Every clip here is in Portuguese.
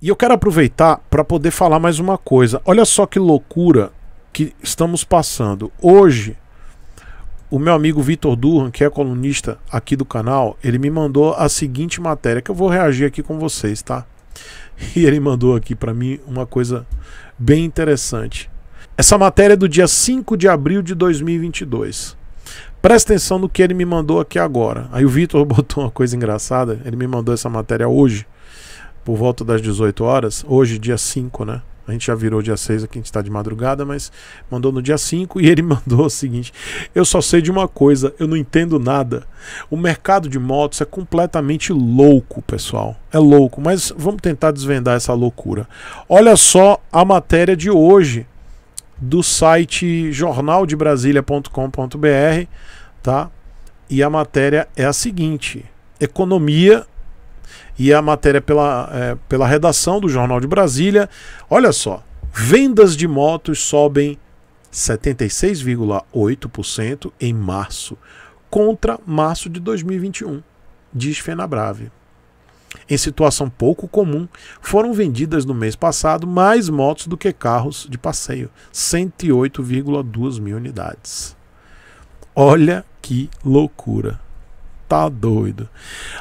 E eu quero aproveitar para poder falar mais uma coisa. Olha só que loucura que estamos passando. Hoje, o meu amigo Vitor Duran, que é colunista aqui do canal, ele me mandou a seguinte matéria, que eu vou reagir aqui com vocês, tá? E ele mandou aqui para mim uma coisa bem interessante. Essa matéria é do dia 5 de abril de 2022. Presta atenção no que ele me mandou aqui agora. Aí o Vitor botou uma coisa engraçada. Ele me mandou essa matéria hoje, por volta das 18 horas. Hoje, dia 5, né? A gente já virou dia 6, aqui a gente está de madrugada, mas mandou no dia 5 e ele mandou o seguinte: eu só sei de uma coisa, eu não entendo nada. O mercado de motos é completamente louco, pessoal. É louco, mas vamos tentar desvendar essa loucura. Olha só a matéria de hoje do site jornaldebrasilia.com.br, tá? E a matéria é a seguinte: economia. E a matéria pela redação do Jornal de Brasília. Olha só, vendas de motos sobem 76,8% em março, contra março de 2021, diz Fenabrave. Em situação pouco comum, foram vendidas no mês passado mais motos do que carros de passeio, 108,2 mil unidades. Olha que loucura. Tá doido.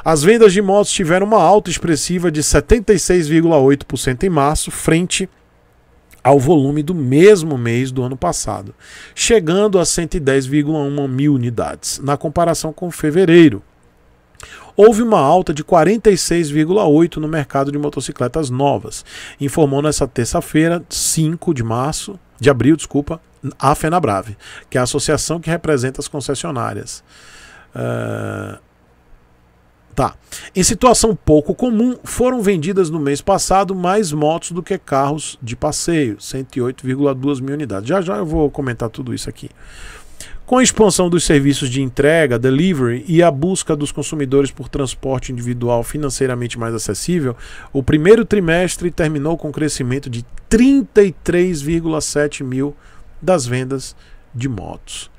As vendas de motos tiveram uma alta expressiva de 76,8% em março, frente ao volume do mesmo mês do ano passado, chegando a 110,1 mil unidades, na comparação com fevereiro. Houve uma alta de 46,8% no mercado de motocicletas novas, informou nesta terça-feira, 5 de abril, a Fenabrave, que é a associação que representa as concessionárias. Em situação pouco comum, foram vendidas no mês passado mais motos do que carros de passeio, 108,2 mil unidades. Já eu vou comentar tudo isso aqui. Com a expansão dos serviços de entrega, delivery, e a busca dos consumidores por transporte individual financeiramente mais acessível, o primeiro trimestre terminou com um crescimento de 33,7 mil das vendas de motos.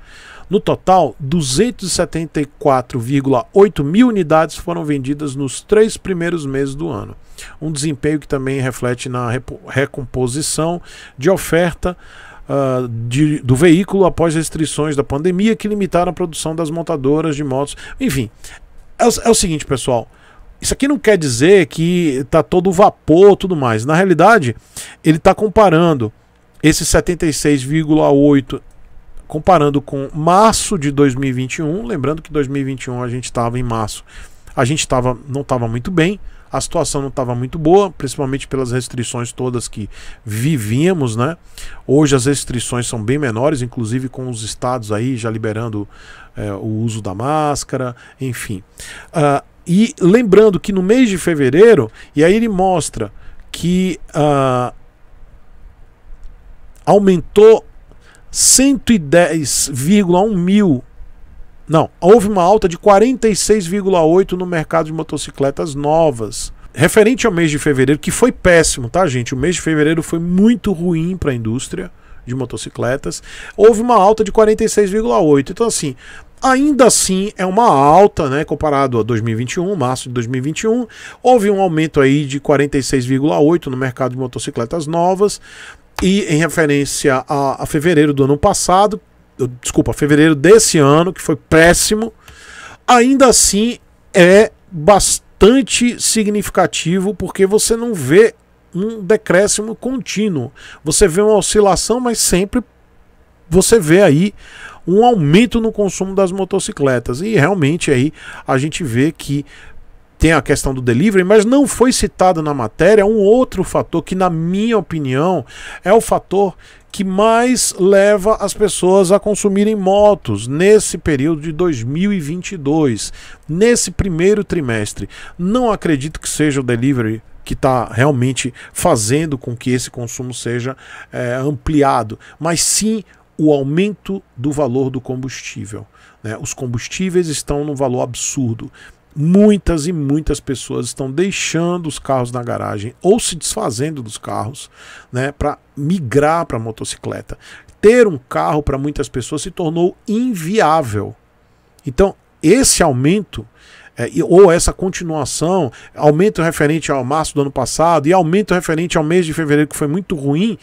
No total, 274,8 mil unidades foram vendidas nos 3 primeiros meses do ano. Um desempenho que também reflete na recomposição de oferta do veículo após restrições da pandemia que limitaram a produção das montadoras de motos. Enfim, é o seguinte, pessoal. Isso aqui não quer dizer que está todo vapor, tudo mais. Na realidade, ele está comparando esse 76,8%. Comparando com março de 2021, lembrando que 2021 a gente estava em março, a gente não estava muito bem, a situação não estava muito boa, principalmente pelas restrições todas que vivíamos, né? Hoje as restrições são bem menores, inclusive com os estados aí já liberando o uso da máscara, enfim. E lembrando que no mês de fevereiro, e aí ele mostra que aumentou 110,1 mil. Não, houve uma alta de 46,8 no mercado de motocicletas novas. Referente ao mês de fevereiro, que foi péssimo, tá, gente? O mês de fevereiro foi muito ruim para a indústria de motocicletas. Houve uma alta de 46,8. Então, assim, ainda assim é uma alta, né, comparado a 2021, março de 2021. Houve um aumento aí de 46,8 no mercado de motocicletas novas. E em referência a fevereiro do ano passado, fevereiro desse ano, que foi péssimo, ainda assim é bastante significativo, porque você não vê um decréscimo contínuo. Você vê uma oscilação, mas sempre você vê aí um aumento no consumo das motocicletas. E realmente aí a gente vê que tem a questão do delivery, mas não foi citado na matéria um outro fator que, na minha opinião, é o fator que mais leva as pessoas a consumirem motos nesse período de 2022, nesse primeiro trimestre. Não acredito que seja o delivery que está realmente fazendo com que esse consumo seja ampliado, mas sim o aumento do valor do combustível, né? Os combustíveis estão num valor absurdo. Muitas e muitas pessoas estão deixando os carros na garagem ou se desfazendo dos carros, né, para migrar para a motocicleta. Ter um carro para muitas pessoas se tornou inviável. Então, esse aumento ou essa continuação, aumento referente ao março do ano passado e aumento referente ao mês de fevereiro, que foi muito ruim,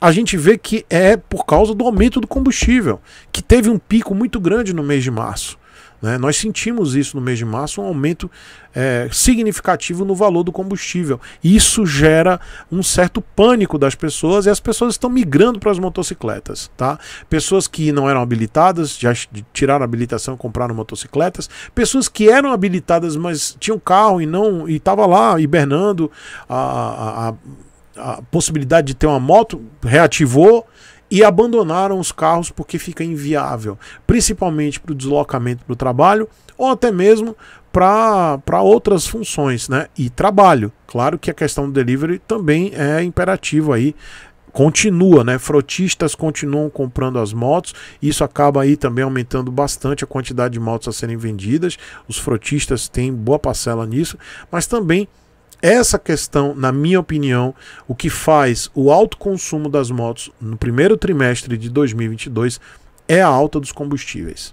a gente vê que é por causa do aumento do combustível, que teve um pico muito grande no mês de março, né? Nós sentimos isso no mês de março, um aumento significativo no valor do combustível. Isso gera um certo pânico das pessoas e as pessoas estão migrando para as motocicletas, tá? Pessoas que não eram habilitadas, já tiraram a habilitação e compraram motocicletas. Pessoas que eram habilitadas, mas tinham carro e não estava lá hibernando, a possibilidade de ter uma moto reativou e abandonaram os carros porque fica inviável, principalmente para o deslocamento para o trabalho ou até mesmo para outras funções, né? E trabalho. Claro que a questão do delivery também é imperativo aí. Continua, né? Frotistas continuam comprando as motos, isso acaba aí também aumentando bastante a quantidade de motos a serem vendidas. Os frotistas têm boa parcela nisso, mas também essa questão, na minha opinião, o que faz o alto consumo das motos no primeiro trimestre de 2022 é a alta dos combustíveis.